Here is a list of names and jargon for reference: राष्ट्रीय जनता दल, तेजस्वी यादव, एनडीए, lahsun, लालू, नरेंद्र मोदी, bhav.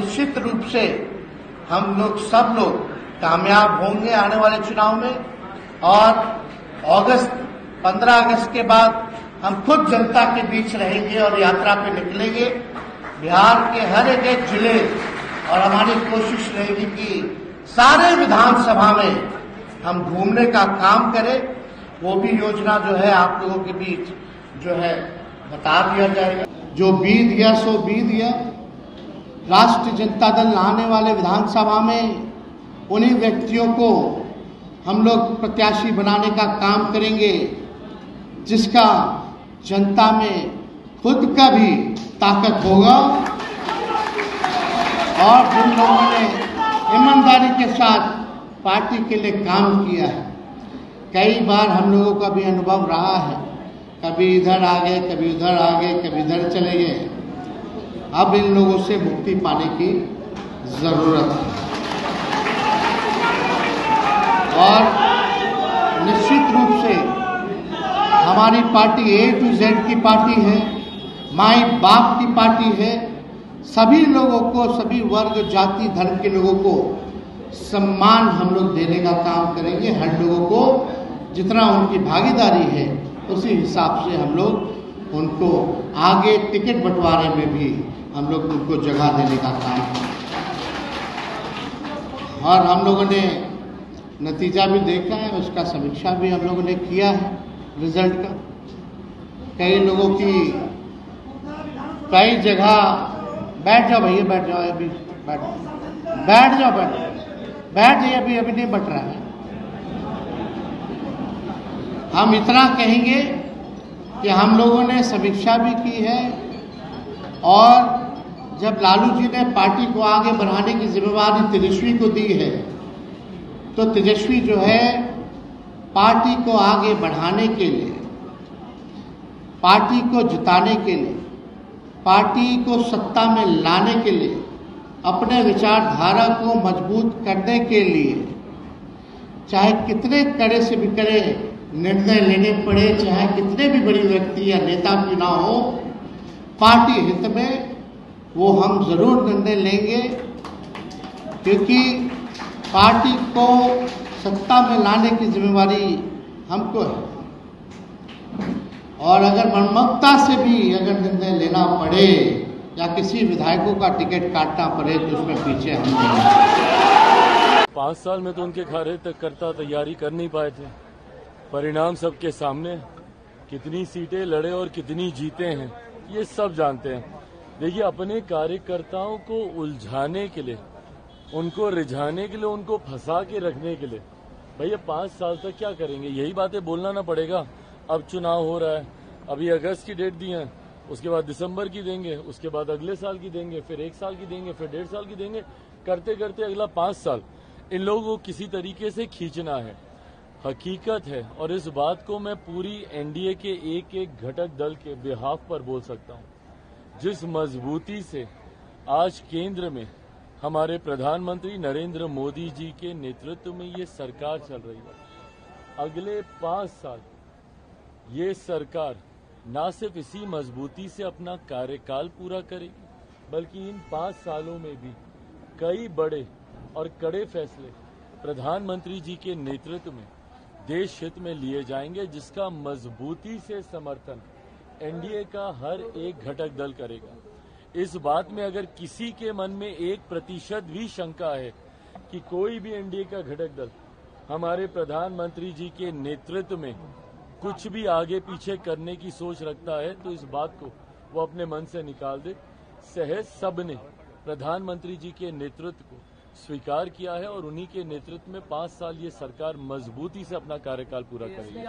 निश्चित रूप से हम लोग सब लोग कामयाब होंगे आने वाले चुनाव में। और 15 अगस्त के बाद हम खुद जनता के बीच रहेंगे और यात्रा पे निकलेंगे बिहार के हर एक जिले। और हमारी कोशिश रहेगी कि सारे विधानसभा में हम घूमने का काम करें। वो भी योजना जो है आप लोगों के बीच जो है बता दिया जाएगा। जो बीत गया सो बीत गया। राष्ट्रीय जनता दल आने वाले विधानसभा में उन्हीं व्यक्तियों को हम लोग प्रत्याशी बनाने का काम करेंगे जिसका जनता में खुद का भी ताकत होगा और जिन लोगों ने ईमानदारी के साथ पार्टी के लिए काम किया है। कई बार हम लोगों का भी अनुभव रहा है, कभी इधर आ गए, कभी उधर आ गए, कभी इधर चले गए। अब इन लोगों से मुक्ति पाने की जरूरत है और निश्चित रूप से हमारी पार्टी A to Z की पार्टी है, माई बाप की पार्टी है। सभी लोगों को, सभी वर्ग, जाति, धर्म के लोगों को सम्मान हम लोग देने का काम करेंगे। हर लोगों को जितना उनकी भागीदारी है उसी हिसाब से हम लोग उनको आगे टिकट बंटवारे में भी हम लोग उनको जगह देने का काम है। और हम लोगों ने नतीजा भी देखा है, उसका समीक्षा भी हम लोगों ने किया है रिजल्ट का। कई लोगों की कई जगह बैठ जाओ भैया, बैठ जाओ अभी, बैठ जाओ अभी नहीं बट रहा है। हम इतना कहेंगे कि हम लोगों ने समीक्षा भी की है और जब लालू जी ने पार्टी को आगे बढ़ाने की जिम्मेवारी तेजस्वी को दी है तो तेजस्वी जो है पार्टी को आगे बढ़ाने के लिए, पार्टी को जिताने के लिए, पार्टी को सत्ता में लाने के लिए, अपने विचारधारा को मजबूत करने के लिए चाहे कितने कड़े से भी कड़े निर्णय लेने पड़े, चाहे कितने भी बड़े व्यक्ति या नेता क्यों ना हो, पार्टी हित में वो हम जरूर निर्णय लेंगे। क्योंकि पार्टी को सत्ता में लाने की जिम्मेवारी हमको है। और अगर मनमतता से भी अगर निर्णय लेना पड़े या किसी विधायकों का टिकट काटना पड़े तो उसमें पीछे हम नहीं। 5 साल में तो उनके खारे तक करता तैयारी कर नहीं पाए थे। परिणाम सबके सामने, कितनी सीटें लड़े और कितनी जीते हैं ये सब जानते हैं। देखिए, अपने कार्यकर्ताओं को उलझाने के लिए, उनको रिझाने के लिए, उनको फंसा के रखने के लिए भैया 5 साल तक क्या करेंगे, यही बातें बोलना ना पड़ेगा। अब चुनाव हो रहा है, अभी अगस्त की डेट दी है, उसके बाद दिसंबर की देंगे, उसके बाद अगले साल की देंगे, फिर 1 साल की देंगे, फिर 1.5 साल की देंगे, करते करते अगला 5 साल इन लोगों को किसी तरीके से खींचना है। हकीकत है और इस बात को मैं पूरी एनडीए के एक एक घटक दल के बिहाफ पर बोल सकता हूं। जिस मजबूती से आज केंद्र में हमारे प्रधानमंत्री नरेंद्र मोदी जी के नेतृत्व में ये सरकार चल रही है, अगले 5 साल ये सरकार ना सिर्फ इसी मजबूती से अपना कार्यकाल पूरा करेगी बल्कि इन 5 सालों में भी कई बड़े और कड़े फैसले प्रधानमंत्री जी के नेतृत्व में देश हित में लिए जाएंगे, जिसका मजबूती से समर्थन एनडीए का हर एक घटक दल करेगा। इस बात में अगर किसी के मन में 1% भी शंका है कि कोई भी एनडीए का घटक दल हमारे प्रधानमंत्री जी के नेतृत्व में कुछ भी आगे पीछे करने की सोच रखता है तो इस बात को वो अपने मन से निकाल दे। सहज सबने प्रधानमंत्री जी के नेतृत्व को स्वीकार किया है और उन्हीं के नेतृत्व में 5 साल ये सरकार मजबूती से अपना कार्यकाल पूरा करेगी।